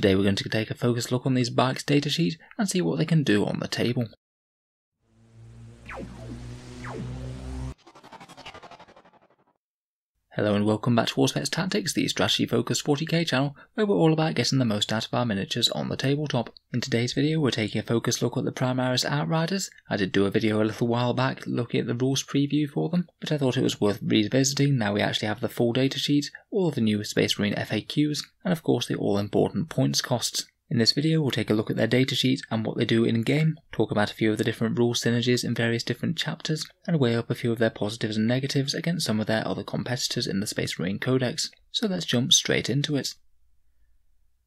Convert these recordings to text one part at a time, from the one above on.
Today we're going to take a focused look on these barks datasheet and see what they can do on the table. Hello and welcome back to Auspex Tactics, the strategy-focused 40k channel where we're all about getting the most out of our miniatures on the tabletop. In today's video we're taking a focused look at the Primaris Outriders. I did do a video a little while back looking at the rules preview for them, but I thought it was worth revisiting now we actually have the full datasheet, all the new Space Marine FAQs, and of course the all-important points costs. In this video we'll take a look at their datasheet and what they do in-game, talk about a few of the different rule synergies in various different chapters, and weigh up a few of their positives and negatives against some of their other competitors in the Space Marine Codex, so let's jump straight into it.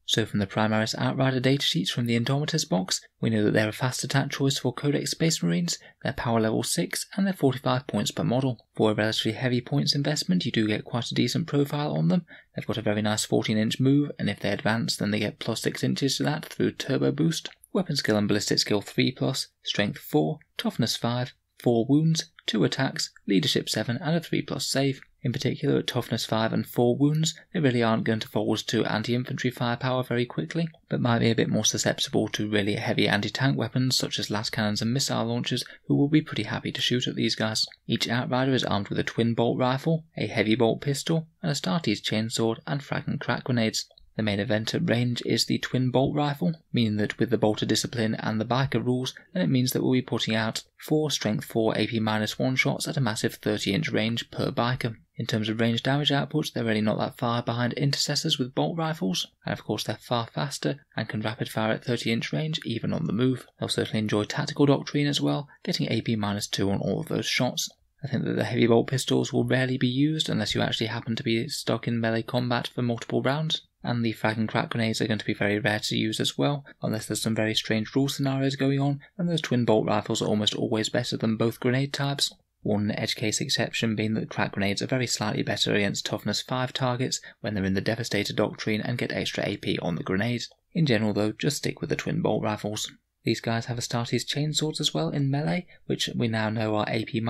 So from the Primaris Outrider datasheets from the Indomitus box, we know that they're a fast attack choice for Codex Space Marines, they're power level 6 and they're 45 points per model. For a relatively heavy points investment you do get quite a decent profile on them, they've got a very nice 14-inch move, and if they advance then they get plus 6 inches to that through turbo boost, weapon skill and ballistic skill 3+, strength 4, toughness 5, 4 wounds, 2 attacks, leadership 7 and a 3+ save. In particular at toughness 5 and 4 wounds, they really aren't going to fold to anti-infantry firepower very quickly, but might be a bit more susceptible to really heavy anti-tank weapons such as las cannons and missile launchers, who will be pretty happy to shoot at these guys. Each Outrider is armed with a twin bolt rifle, a heavy bolt pistol, an Astartes chainsword and fragment crack grenades. The main event at range is the twin bolt rifle, meaning that with the bolter discipline and the biker rules, then it means that we'll be putting out 4 strength 4 AP-1 shots at a massive 30-inch range per biker. In terms of range damage output, they're really not that far behind intercessors with bolt rifles, and of course they're far faster and can rapid fire at 30-inch range even on the move. They'll certainly enjoy tactical doctrine as well, getting AP-2 on all of those shots. I think that the heavy bolt pistols will rarely be used unless you actually happen to be stuck in melee combat for multiple rounds, and the frag and crack grenades are going to be very rare to use as well, unless there's some very strange rule scenarios going on, and those twin bolt rifles are almost always better than both grenade types. One edge case exception being that crack grenades are very slightly better against toughness 5 targets when they're in the Devastator doctrine and get extra AP on the grenades. In general though, just stick with the twin bolt rifles. These guys have Astartes chainswords as well in melee, which we now know are AP-1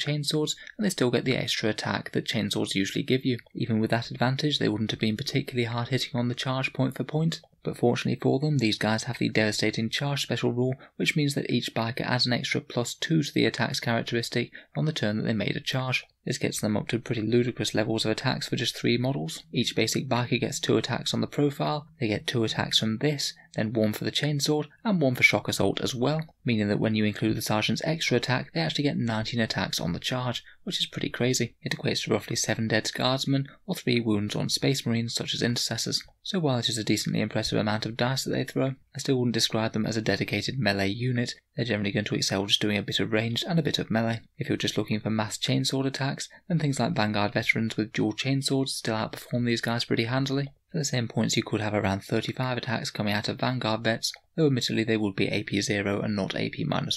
chainswords, and they still get the extra attack that chainswords usually give you. Even with that advantage, they wouldn't have been particularly hard hitting on the charge point for point, but fortunately for them, these guys have the devastating charge special rule, which means that each biker adds an extra +2 to the attacks characteristic on the turn that they made a charge. This gets them up to pretty ludicrous levels of attacks for just 3 models. Each basic biker gets 2 attacks on the profile, they get 2 attacks from this, then 1 for the chainsword, and 1 for shock assault as well, meaning that when you include the sergeant's extra attack, they actually get 19 attacks on the charge, which is pretty crazy. It equates to roughly 7 dead guardsmen, or 3 wounds on space marines such as intercessors. So while it is a decently impressive amount of dice that they throw, I still wouldn't describe them as a dedicated melee unit. They're generally going to excel just doing a bit of ranged and a bit of melee. If you're just looking for mass chainsword attacks, then things like Vanguard veterans with dual chainswords still outperform these guys pretty handily. At the same points you could have around 35 attacks coming out of Vanguard vets, though admittedly they would be AP-0 and not AP-1.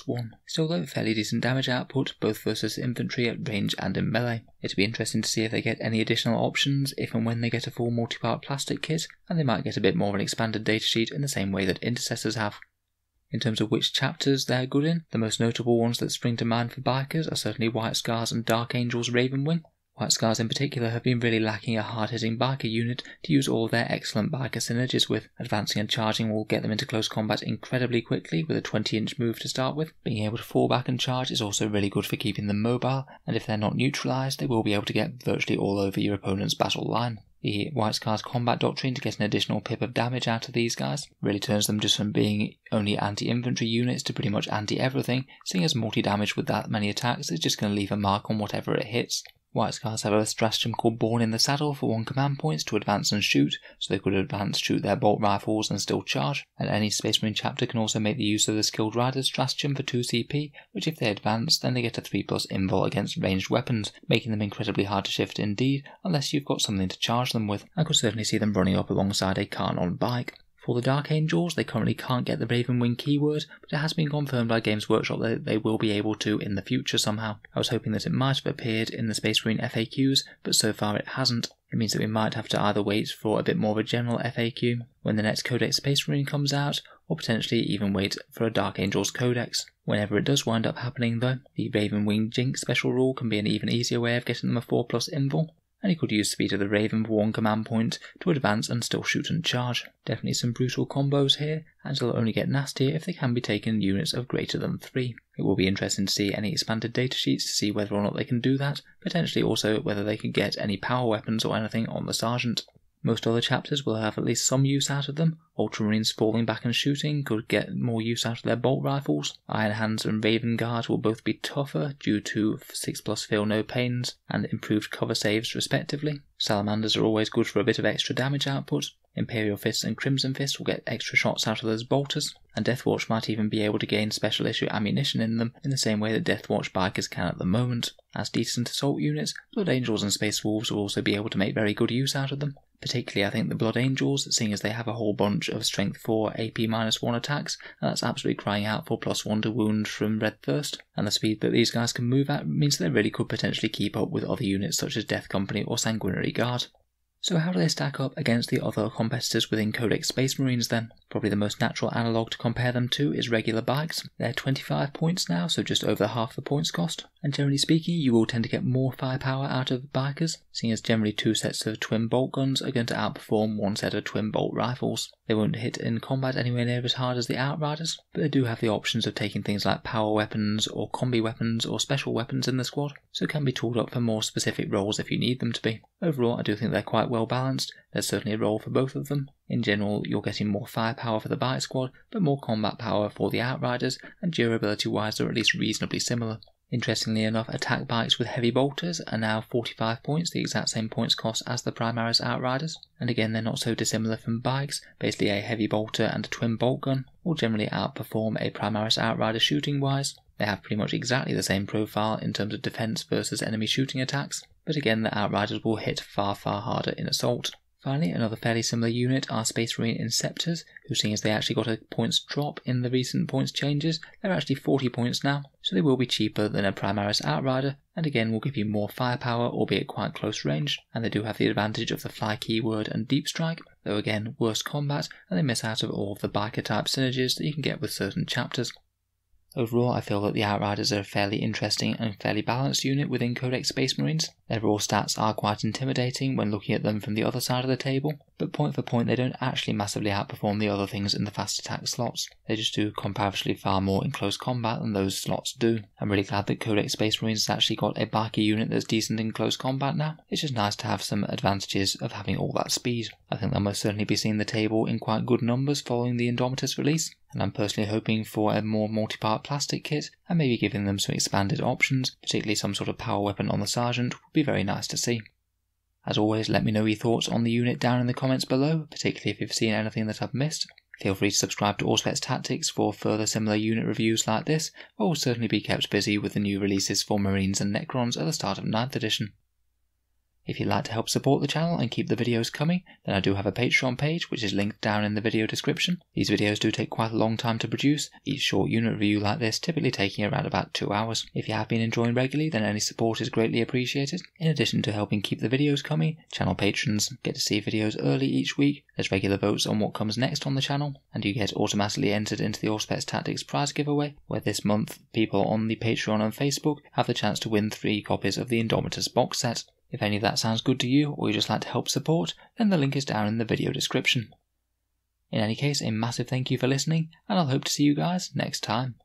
Still though, fairly decent damage output, both versus infantry at range and in melee. It'd be interesting to see if they get any additional options if and when they get a full multi-part plastic kit, and they might get a bit more of an expanded datasheet in the same way that intercessors have. In terms of which chapters they're good in, the most notable ones that spring to mind for bikers are certainly White Scars and Dark Angels Ravenwing. White Scars in particular have been really lacking a hard-hitting biker unit to use all their excellent biker synergies with. Advancing and charging will get them into close combat incredibly quickly with a 20-inch move to start with. Being able to fall back and charge is also really good for keeping them mobile, and if they're not neutralised they will be able to get virtually all over your opponent's battle line. The White Scars combat doctrine to get an additional pip of damage out of these guys really turns them just from being only anti-infantry units to pretty much anti-everything, seeing as multi-damage with that many attacks is just going to leave a mark on whatever it hits. White Scars have a stratagem called Born in the Saddle for 1 command points to advance and shoot, so they could advance, shoot their bolt rifles and still charge, and any Space Marine chapter can also make the use of the Skilled Riders stratagem for 2 CP, which if they advance then they get a 3+ invul against ranged weapons, making them incredibly hard to shift indeed unless you've got something to charge them with. I could certainly see them running up alongside a Karnon bike. For the Dark Angels, they currently can't get the Ravenwing keyword, but it has been confirmed by Games Workshop that they will be able to in the future somehow. I was hoping that it might have appeared in the Space Marine FAQs, but so far it hasn't. It means that we might have to either wait for a bit more of a general FAQ when the next Codex Space Marine comes out, or potentially even wait for a Dark Angels Codex. Whenever it does wind up happening though, the Ravenwing Jinx special rule can be an even easier way of getting them a 4+ invul. and he could use Speed of the Raven Warn command point to advance and still shoot and charge. Definitely some brutal combos here, and they'll only get nastier if they can be taken in units of greater than 3. It will be interesting to see any expanded datasheets to see whether or not they can do that, potentially also whether they can get any power weapons or anything on the Sergeant. Most other chapters will have at least some use out of them. Ultramarines falling back and shooting could get more use out of their bolt rifles. Iron Hands and Raven Guard will both be tougher due to 6+ Feel No Pains and improved cover saves respectively. Salamanders are always good for a bit of extra damage output. Imperial Fists and Crimson Fists will get extra shots out of those bolters, and Death Watch might even be able to gain special issue ammunition in them in the same way that Death Watch bikers can at the moment. As decent assault units, Blood Angels and Space Wolves will also be able to make very good use out of them. Particularly I think the Blood Angels, seeing as they have a whole bunch of Strength 4 AP -1 attacks, and that's absolutely crying out for +1 to wound from Red Thirst, and the speed that these guys can move at means they really could potentially keep up with other units such as Death Company or Sanguinary Guard. So how do they stack up against the other competitors within Codex Space Marines then? Probably the most natural analogue to compare them to is regular bikes. They're 25 points now, so just over half the points cost. And generally speaking, you will tend to get more firepower out of bikers, seeing as generally 2 sets of twin bolt guns are going to outperform 1 set of twin bolt rifles. They won't hit in combat anywhere near as hard as the Outriders, but they do have the options of taking things like power weapons or combi weapons or special weapons in the squad, so can be tooled up for more specific roles if you need them to be. Overall, I do think they're quite well balanced. There's certainly a role for both of them. In general, you're getting more firepower for the bike squad, but more combat power for the Outriders, and durability-wise they're at least reasonably similar. Interestingly enough, attack bikes with heavy bolters are now 45 points, the exact same points cost as the Primaris Outriders, and again they're not so dissimilar from bikes. Basically a heavy bolter and a twin bolt gun will generally outperform a Primaris Outrider shooting-wise. They have pretty much exactly the same profile in terms of defence versus enemy shooting attacks, but again the Outriders will hit far, far harder in assault. Finally, another fairly similar unit are Space Marine Inceptors, who, seeing as they actually got a points drop in the recent points changes, they're actually 40 points now, so they will be cheaper than a Primaris Outrider, and again will give you more firepower, albeit quite close range, and they do have the advantage of the fly keyword and deep strike, though again worse combat, and they miss out of all of the biker type synergies that you can get with certain chapters. Overall, I feel that the Outriders are a fairly interesting and fairly balanced unit within Codex Space Marines. Their raw stats are quite intimidating when looking at them from the other side of the table, but point for point they don't actually massively outperform the other things in the fast attack slots. They just do comparatively far more in close combat than those slots do. I'm really glad that Codex Space Marines has actually got a biker unit that's decent in close combat now. It's just nice to have some advantages of having all that speed. I think they'll most certainly be seeing the table in quite good numbers following the Indomitus release, and I'm personally hoping for a more multi-part plastic kit and maybe giving them some expanded options, particularly some sort of power weapon on the Sergeant would be very nice to see. As always, let me know your thoughts on the unit down in the comments below, particularly if you've seen anything that I've missed. Feel free to subscribe to Auspex Tactics for further similar unit reviews like this, but we'll certainly be kept busy with the new releases for Marines and Necrons at the start of 9th edition. If you'd like to help support the channel and keep the videos coming, then I do have a Patreon page which is linked down in the video description. These videos do take quite a long time to produce, each short unit review like this typically taking around about 2 hours. If you have been enjoying regularly, then any support is greatly appreciated. In addition to helping keep the videos coming, channel patrons get to see videos early each week, there's regular votes on what comes next on the channel, and you get automatically entered into the Auspex Tactics prize giveaway, where this month people on the Patreon and Facebook have the chance to win 3 copies of the Indomitus box set. If any of that sounds good to you, or you just like to help support, then the link is down in the video description. In any case, a massive thank you for listening, and I'll hope to see you guys next time.